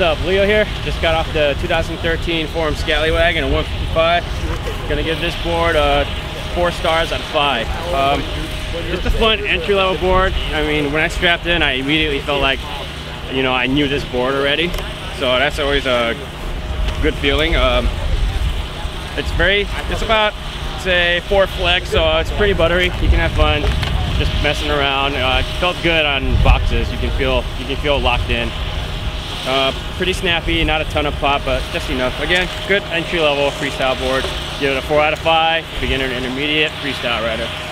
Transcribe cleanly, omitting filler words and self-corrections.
What's up, Leo here. Just got off the 2013 Forum Scallywag in a 155. Gonna give this board 4 stars out of 5. Just a fun entry-level board. I mean, when I strapped in, I immediately felt like, you know, I knew this board already. So that's always a good feeling. It's about, say, 4 flex, so it's pretty buttery. You can have fun just messing around. It felt good on boxes. You can feel locked in. Pretty snappy, not a ton of pop, but just enough. Again, good entry-level freestyle board. Give it a 4 out of 5, beginner and intermediate freestyle rider.